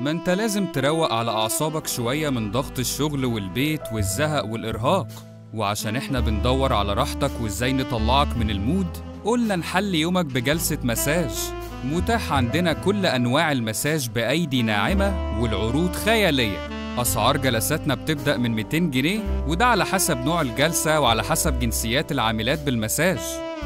ما انت لازم تروق على أعصابك شوية من ضغط الشغل والبيت والزهق والإرهاق. وعشان احنا بندور على راحتك وازاي نطلعك من المود، قلنا نحل يومك بجلسة مساج. متاح عندنا كل أنواع المساج بأيدي ناعمة والعروض خيالية. أسعار جلساتنا بتبدأ من 200 جنيه، وده على حسب نوع الجلسة وعلى حسب جنسيات العاملات بالمساج.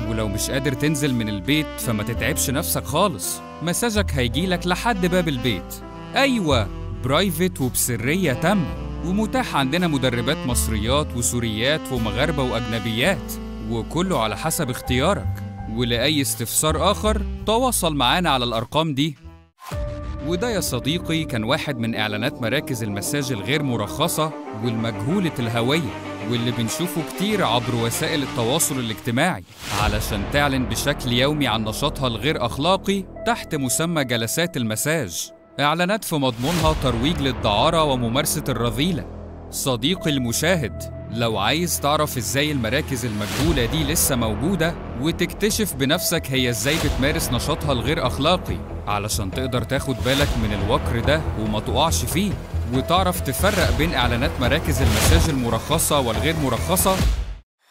ولو مش قادر تنزل من البيت فما تتعبش نفسك خالص، مساجك هيجيلك لحد باب البيت. أيوة، برايفت وبسرية تامة. ومتاح عندنا مدربات مصريات وسوريات ومغاربة وأجنبيات، وكله على حسب اختيارك. ولأي استفسار آخر تواصل معانا على الأرقام دي. وده يا صديقي كان واحد من إعلانات مراكز المساج الغير مرخصة والمجهولة الهوية، واللي بنشوفه كتير عبر وسائل التواصل الاجتماعي، علشان تعلن بشكل يومي عن نشاطها الغير أخلاقي تحت مسمى جلسات المساج. إعلانات في مضمونها ترويج للدعارة وممارسة الرذيلة. صديقي المشاهد، لو عايز تعرف إزاي المراكز المجهولة دي لسه موجودة وتكتشف بنفسك هي إزاي بتمارس نشاطها الغير أخلاقي، علشان تقدر تاخد بالك من الوكر ده وما تقعش فيه، وتعرف تفرق بين إعلانات مراكز المساج المرخصة والغير مرخصة،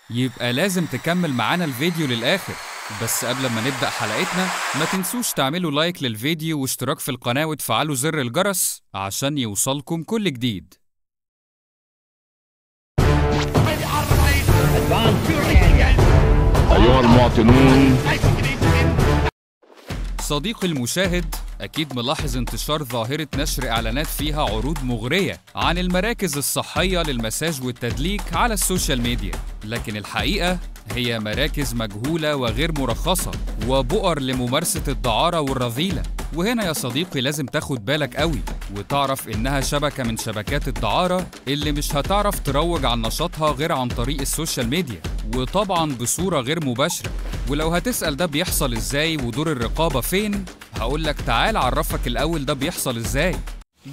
يبقى لازم تكمل معانا الفيديو للآخر. بس قبل ما نبدأ حلقتنا ما تنسوش تعملوا لايك للفيديو واشتراك في القناة وتفعلوا زر الجرس عشان يوصلكم كل جديد. أيها المواطنون، صديقي المشاهد، أكيد ملاحظ انتشار ظاهرة نشر إعلانات فيها عروض مغرية عن المراكز الصحية للمساج والتدليك على السوشيال ميديا، لكن الحقيقة هي مراكز مجهولة وغير مرخصة وبؤر لممارسة الدعارة والرذيلة. وهنا يا صديقي لازم تاخد بالك قوي وتعرف إنها شبكة من شبكات الدعارة اللي مش هتعرف تروج عن نشاطها غير عن طريق السوشيال ميديا، وطبعاً بصورة غير مباشرة. ولو هتسأل ده بيحصل إزاي ودور الرقابة فين؟ هقولك تعال عرفك الأول ده بيحصل إزاي.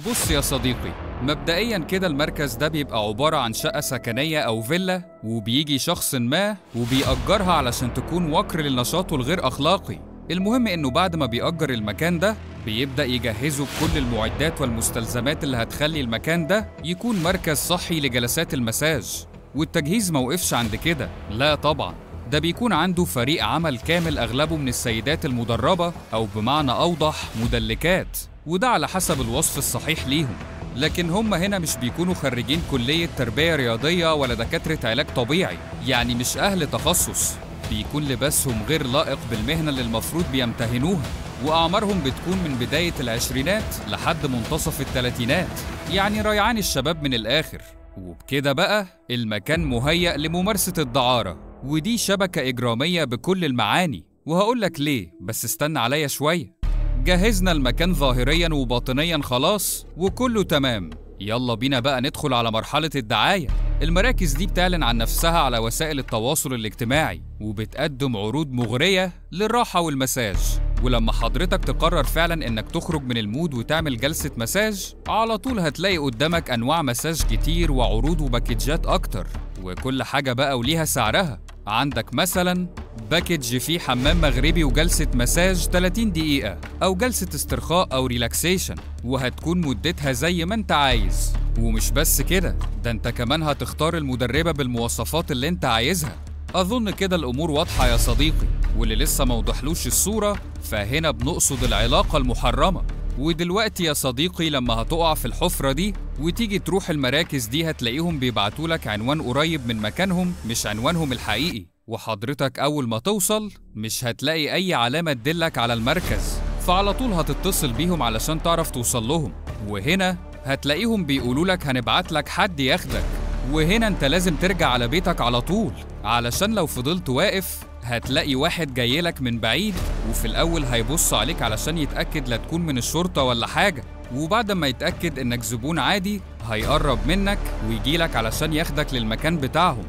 بص يا صديقي، مبدئياً كده المركز ده بيبقى عبارة عن شقة سكنية أو فيلا، وبيجي شخص ما وبيأجرها علشان تكون وكر لنشاطه الغير أخلاقي. المهم إنه بعد ما بيأجر المكان ده بيبدأ يجهزه بكل المعدات والمستلزمات اللي هتخلي المكان ده يكون مركز صحي لجلسات المساج. والتجهيز موقفش عند كده، لا طبعاً، ده بيكون عنده فريق عمل كامل أغلبه من السيدات المدربة، أو بمعنى أوضح مدلكات، وده على حسب الوصف الصحيح ليهم. لكن هم هنا مش بيكونوا خريجين كلية تربية رياضية ولا دكاترة علاج طبيعي، يعني مش أهل تخصص، بيكون لباسهم غير لائق بالمهنة اللي المفروض بيمتهنوها، وأعمارهم بتكون من بداية العشرينات لحد منتصف الثلاثينات، يعني ريعان الشباب من الآخر. وبكده بقى المكان مهيأ لممارسة الدعارة، ودي شبكة إجرامية بكل المعاني، وهقولك ليه، بس استنى عليا شوية. جهزنا المكان ظاهرياً وباطنياً خلاص وكله تمام، يلا بينا بقى ندخل على مرحلة الدعاية. المراكز دي بتعلن عن نفسها على وسائل التواصل الاجتماعي وبتقدم عروض مغرية للراحة والمساج. ولما حضرتك تقرر فعلاً إنك تخرج من المود وتعمل جلسة مساج، على طول هتلاقي قدامك أنواع مساج كتير وعروض وباكيجات أكتر، وكل حاجة بقى وليها سعرها. عندك مثلاً باكيج فيه حمام مغربي وجلسة مساج 30 دقيقة أو جلسة استرخاء أو ريلاكسيشن، وهتكون مدتها زي ما انت عايز. ومش بس كده، ده انت كمان هتختار المدربة بالمواصفات اللي انت عايزها. أظن كده الأمور واضحة يا صديقي، واللي لسه موضحلوش الصورة فهنا بنقصد العلاقة المحرمة. ودلوقتي يا صديقي لما هتقع في الحفرة دي وتيجي تروح المراكز دي، هتلاقيهم بيبعتولك عنوان قريب من مكانهم مش عنوانهم الحقيقي، وحضرتك أول ما توصل مش هتلاقي أي علامة تدلك على المركز، فعلى طول هتتصل بيهم علشان تعرف توصل لهم. وهنا هتلاقيهم بيقولولك هنبعت لك حد ياخدك، وهنا انت لازم ترجع على بيتك على طول، علشان لو فضلت واقف هتلاقي واحد جايلك من بعيد، وفي الأول هيبص عليك علشان يتأكد لا تكون من الشرطة ولا حاجة، وبعد ما يتأكد إنك زبون عادي هيقرب منك ويجيلك علشان ياخدك للمكان بتاعهم.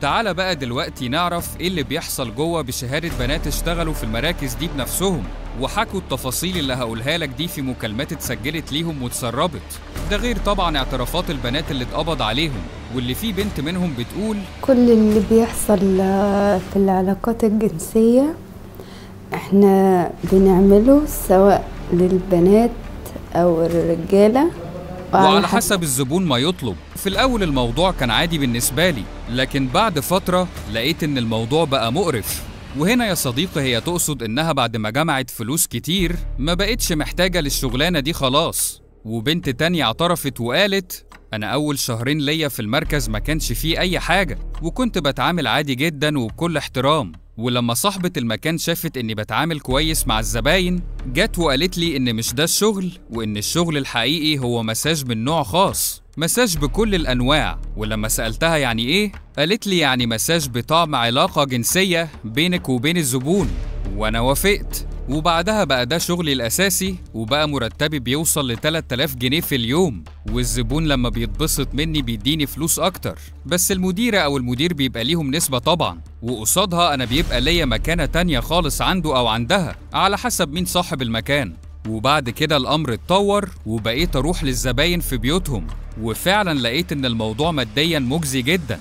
تعال بقى دلوقتي نعرف إيه اللي بيحصل جوه بشهادة بنات اشتغلوا في المراكز دي بنفسهم، وحكوا التفاصيل اللي هقولها لك دي في مكالمات اتسجلت ليهم واتسربت، ده غير طبعا اعترافات البنات اللي اتقبض عليهم، واللي فيه بنت منهم بتقول: كل اللي بيحصل في العلاقات الجنسية احنا بنعمله، سواء للبنات أو الرجالة، وعلى حسب الزبون ما يطلب. في الأول الموضوع كان عادي بالنسبة لي، لكن بعد فترة لقيت إن الموضوع بقى مقرف. وهنا يا صديقي هي تقصد إنها بعد ما جمعت فلوس كتير ما بقتش محتاجة للشغلانة دي خلاص. وبنت تانية اعترفت وقالت أنا أول شهرين ليا في المركز ما كانش فيه أي حاجة، وكنت بتعامل عادي جدا وبكل احترام، ولما صاحبة المكان شافت إني بتعامل كويس مع الزباين جت وقالت لي إن مش ده الشغل، وإن الشغل الحقيقي هو مساج من نوع خاص، مساج بكل الأنواع. ولما سألتها يعني إيه قالت لي يعني مساج بطعم علاقة جنسية بينك وبين الزبون، وأنا وافقت. وبعدها بقى ده شغلي الأساسي، وبقى مرتبي بيوصل ل 3000 جنيه في اليوم، والزبون لما بيتبسط مني بيديني فلوس أكتر، بس المديرة أو المدير بيبقى ليهم نسبة طبعا، وقصادها أنا بيبقى ليا مكانة تانية خالص عنده أو عندها على حسب مين صاحب المكان. وبعد كده الأمر اتطور وبقيت أروح للزباين في بيوتهم، وفعلا لقيت إن الموضوع ماديا مجزي جدا.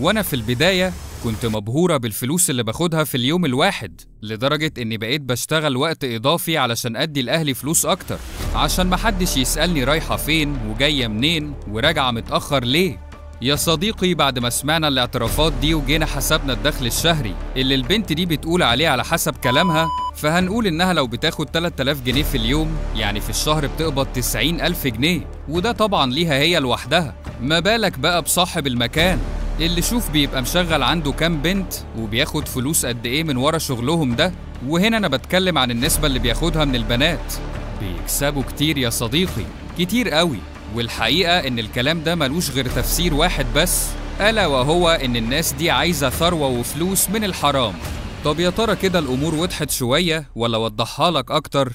وأنا في البداية كنت مبهورة بالفلوس اللي باخدها في اليوم الواحد، لدرجة إني بقيت بشتغل وقت إضافي علشان أدي لأهلي فلوس أكتر، عشان محدش يسألني رايحة فين وجاية منين وراجعة متأخر ليه. يا صديقي بعد ما سمعنا الاعترافات دي وجينا حسبنا الدخل الشهري اللي البنت دي بتقول عليه على حسب كلامها، فهنقول إنها لو بتاخد 3000 جنيه في اليوم يعني في الشهر بتقبض 90,000 جنيه، وده طبعا ليها هي لوحدها، ما بالك بقى بصاحب المكان اللي شوف بيبقى مشغل عنده كام بنت وبياخد فلوس قد ايه من ورا شغلهم ده. وهنا انا بتكلم عن النسبة اللي بياخدها من البنات، بيكسبوا كتير يا صديقي، كتير قوي. والحقيقة ان الكلام ده ملوش غير تفسير واحد بس، ألا وهو ان الناس دي عايزة ثروة وفلوس من الحرام. طب يا ترى كده الامور وضحت شوية ولا وضحها لك اكتر؟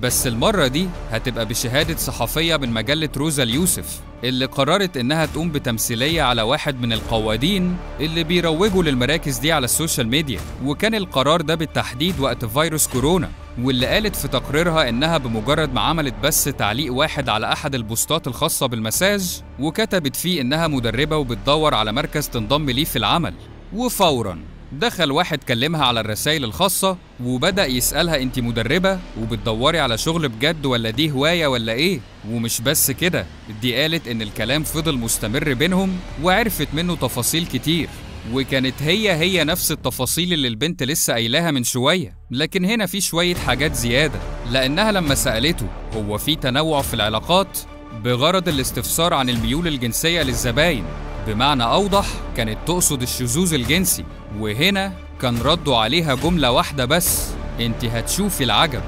بس المرة دي هتبقى بشهادة صحفية من مجلة روزا اليوسف، اللي قررت إنها تقوم بتمثيلية على واحد من القوادين اللي بيروجوا للمراكز دي على السوشيال ميديا، وكان القرار ده بالتحديد وقت فيروس كورونا. واللي قالت في تقريرها إنها بمجرد ما عملت بس تعليق واحد على أحد البوستات الخاصة بالمساج وكتبت فيه إنها مدربة وبتدور على مركز تنضم ليه في العمل، وفوراً دخل واحد كلمها على الرسائل الخاصة وبدأ يسألها انتي مدربة وبتدوري على شغل بجد ولا دي هواية ولا ايه؟ ومش بس كده، دي قالت ان الكلام فضل مستمر بينهم وعرفت منه تفاصيل كتير، وكانت هي نفس التفاصيل اللي البنت لسه قايلاها من شوية، لكن هنا في شوية حاجات زيادة. لأنها لما سألته هو في تنوع في العلاقات بغرض الاستفسار عن الميول الجنسية للزباين، بمعنى أوضح كانت تقصد الشذوذ الجنسي. وهنا كان ردوا عليها جملة واحدة بس، انتي هتشوفي العجب.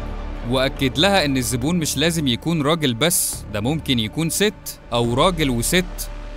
وأكد لها إن الزبون مش لازم يكون راجل بس، ده ممكن يكون ست أو راجل وست.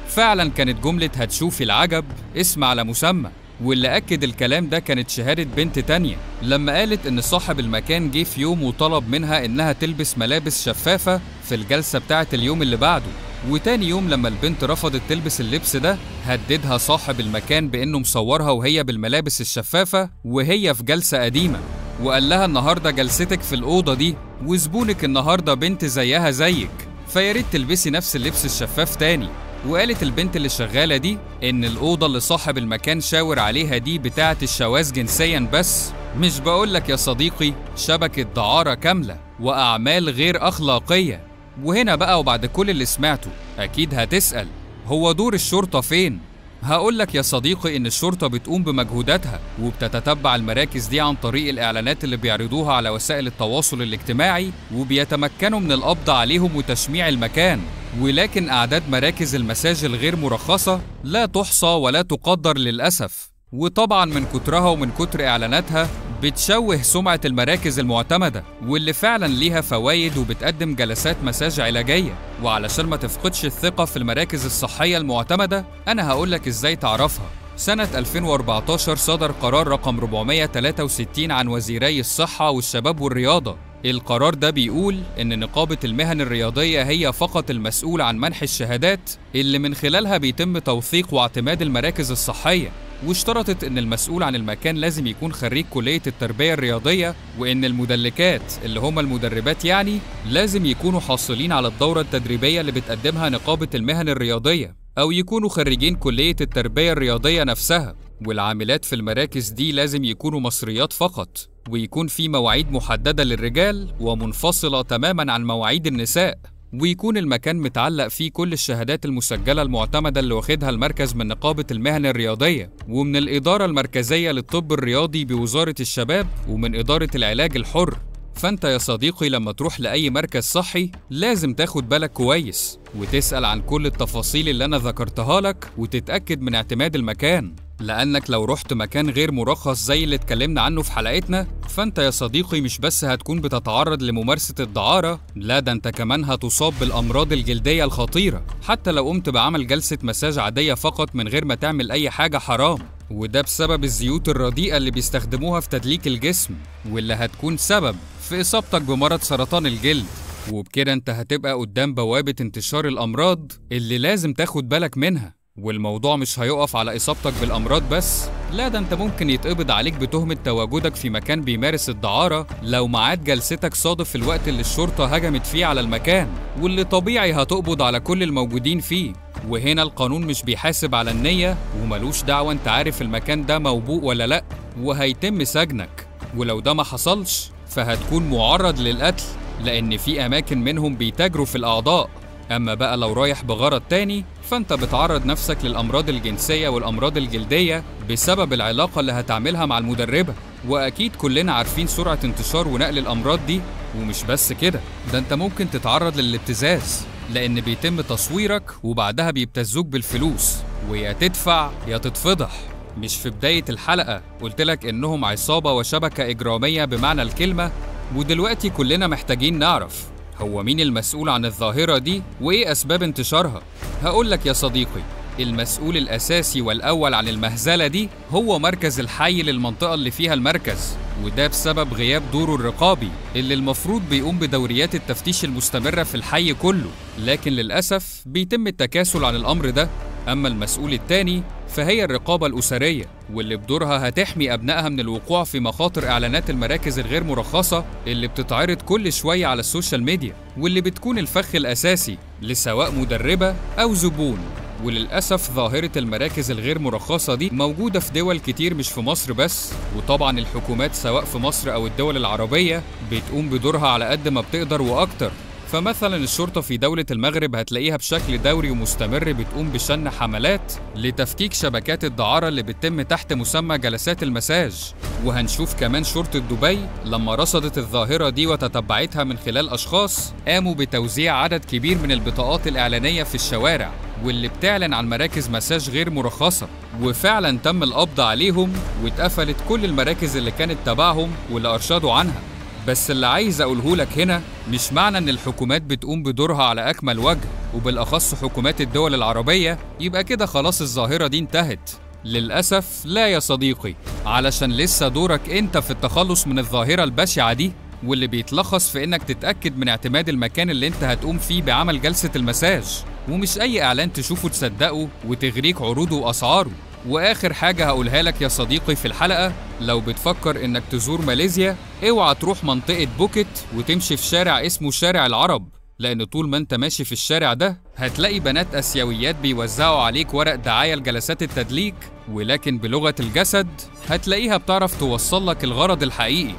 فعلا كانت جملة هتشوفي العجب اسم على مسمى. واللي أكد الكلام ده كانت شهادة بنت تانية لما قالت إن صاحب المكان جه في يوم وطلب منها إنها تلبس ملابس شفافة في الجلسة بتاعة اليوم اللي بعده، وتاني يوم لما البنت رفضت تلبس اللبس ده هددها صاحب المكان بإنه مصورها وهي بالملابس الشفافة وهي في جلسة قديمة، وقال لها النهاردة جلستك في الأوضة دي وزبونك النهاردة بنت زيها زيك، فياريت تلبسي نفس اللبس الشفاف تاني. وقالت البنت اللي شغالة دي إن الأوضة اللي صاحب المكان شاور عليها دي بتاعة الشواذ جنسيا بس، مش بقولك يا صديقي شبكة دعارة كاملة وأعمال غير أخلاقية. وهنا بقى وبعد كل اللي سمعته أكيد هتسأل هو دور الشرطة فين؟ هقولك يا صديقي إن الشرطة بتقوم بمجهوداتها وبتتتبع المراكز دي عن طريق الإعلانات اللي بيعرضوها على وسائل التواصل الاجتماعي، وبيتمكنوا من القبض عليهم وتشميع المكان. ولكن أعداد مراكز المساج الغير مرخصة لا تحصى ولا تقدر للأسف، وطبعا من كترها ومن كتر إعلاناتها بتشوه سمعة المراكز المعتمدة واللي فعلا ليها فوايد وبتقدم جلسات مساج علاجية. وعلشان ما تفقدش الثقة في المراكز الصحية المعتمدة أنا هقولك إزاي تعرفها. سنة 2014 صدر قرار رقم 463 عن وزيري الصحة والشباب والرياضة. القرار ده بيقول إن نقابة المهن الرياضية هي فقط المسؤولة عن منح الشهادات اللي من خلالها بيتم توثيق واعتماد المراكز الصحية، واشترطت إن المسؤول عن المكان لازم يكون خريج كلية التربية الرياضية، وإن المدلكات اللي هم المدربات يعني لازم يكونوا حاصلين على الدورة التدريبية اللي بتقدمها نقابة المهن الرياضية، أو يكونوا خريجين كلية التربية الرياضية نفسها. والعاملات في المراكز دي لازم يكونوا مصريات فقط، ويكون في مواعيد محددة للرجال ومنفصلة تماماً عن مواعيد النساء، ويكون المكان متعلق فيه كل الشهادات المسجلة المعتمدة اللي واخدها المركز من نقابة المهن الرياضية، ومن الإدارة المركزية للطب الرياضي بوزارة الشباب، ومن إدارة العلاج الحر. فأنت يا صديقي لما تروح لأي مركز صحي لازم تاخد بالك كويس وتسأل عن كل التفاصيل اللي أنا ذكرتها لك، وتتأكد من اعتماد المكان، لأنك لو رحت مكان غير مرخص زي اللي اتكلمنا عنه في حلقتنا، فأنت يا صديقي مش بس هتكون بتتعرض لممارسة الدعارة، لا ده أنت كمان هتصاب بالأمراض الجلدية الخطيرة، حتى لو قمت بعمل جلسة مساج عادية فقط من غير ما تعمل أي حاجة حرام، وده بسبب الزيوت الرديئة اللي بيستخدموها في تدليك الجسم، واللي هتكون سبب في إصابتك بمرض سرطان الجلد. وبكده أنت هتبقى قدام بوابة انتشار الأمراض اللي لازم تاخد بالك منها. والموضوع مش هيقف على إصابتك بالأمراض بس، لا ده أنت ممكن يتقبض عليك بتهمة تواجدك في مكان بيمارس الدعارة لو ميعاد جلستك صادف في الوقت اللي الشرطة هجمت فيه على المكان، واللي طبيعي هتقبض على كل الموجودين فيه. وهنا القانون مش بيحاسب على النية وملوش دعوة أنت عارف المكان ده موبوء ولا لأ، وهيتم سجنك، ولو ده ما حصلش فهتكون معرض للقتل، لأن في أماكن منهم بيتاجروا في الأعضاء. أما بقى لو رايح بغرض تاني فأنت بتعرض نفسك للأمراض الجنسية والأمراض الجلدية بسبب العلاقة اللي هتعملها مع المدربة، وأكيد كلنا عارفين سرعة انتشار ونقل الأمراض دي. ومش بس كده، ده أنت ممكن تتعرض للابتزاز، لأن بيتم تصويرك وبعدها بيبتزوك بالفلوس، ويا تدفع يا تتفضح. مش في بداية الحلقة قلتلك إنهم عصابة وشبكة إجرامية بمعنى الكلمة؟ ودلوقتي كلنا محتاجين نعرف هو مين المسؤول عن الظاهرة دي وإيه أسباب انتشارها؟ هقولك يا صديقي، المسؤول الأساسي والأول عن المهزلة دي هو مركز الحي للمنطقة اللي فيها المركز، وده بسبب غياب دوره الرقابي اللي المفروض بيقوم بدوريات التفتيش المستمرة في الحي كله، لكن للأسف بيتم التكاسل عن الأمر ده. أما المسؤول التاني فهي الرقابة الأسرية، واللي بدورها هتحمي أبنائها من الوقوع في مخاطر إعلانات المراكز الغير مرخصة اللي بتتعرض كل شوية على السوشيال ميديا، واللي بتكون الفخ الأساسي لسواء مدربة أو زبون. وللأسف ظاهرة المراكز الغير مرخصة دي موجودة في دول كتير مش في مصر بس، وطبعا الحكومات سواء في مصر أو الدول العربية بتقوم بدورها على قد ما بتقدر وأكتر. فمثلا الشرطة في دولة المغرب هتلاقيها بشكل دوري ومستمر بتقوم بشن حملات لتفكيك شبكات الدعارة اللي بتتم تحت مسمى جلسات المساج. وهنشوف كمان شرطة دبي لما رصدت الظاهرة دي وتتبعتها من خلال أشخاص قاموا بتوزيع عدد كبير من البطاقات الإعلانية في الشوارع، واللي بتعلن عن مراكز مساج غير مرخصة، وفعلا تم القبض عليهم واتقفلت كل المراكز اللي كانت تبعهم واللي أرشدوا عنها. بس اللي عايز أقوله لك هنا، مش معنى إن الحكومات بتقوم بدورها على أكمل وجه وبالأخص حكومات الدول العربية يبقى كده خلاص الظاهرة دي انتهت. للأسف لا يا صديقي، علشان لسه دورك أنت في التخلص من الظاهرة البشعة دي، واللي بيتلخص في إنك تتأكد من اعتماد المكان اللي أنت هتقوم فيه بعمل جلسة المساج، ومش أي إعلان تشوفه تصدقه وتغريك عروضه وأسعاره. وآخر حاجة هقولها لك يا صديقي في الحلقة، لو بتفكر إنك تزور ماليزيا اوعى تروح منطقة بوكيت وتمشي في شارع اسمه شارع العرب، لأن طول ما أنت ماشي في الشارع ده هتلاقي بنات آسيويات بيوزعوا عليك ورق دعاية لجلسات التدليك، ولكن بلغة الجسد هتلاقيها بتعرف توصل لك الغرض الحقيقي.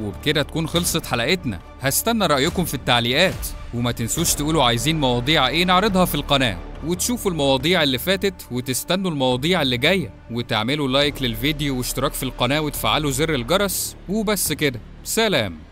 وبكده تكون خلصت حلقتنا، هستنى رأيكم في التعليقات، وما تنسوش تقولوا عايزين مواضيع ايه نعرضها في القناة، وتشوفوا المواضيع اللي فاتت وتستنوا المواضيع اللي جاية، وتعملوا لايك للفيديو واشتراك في القناة وتفعلوا زر الجرس. وبس كده، سلام.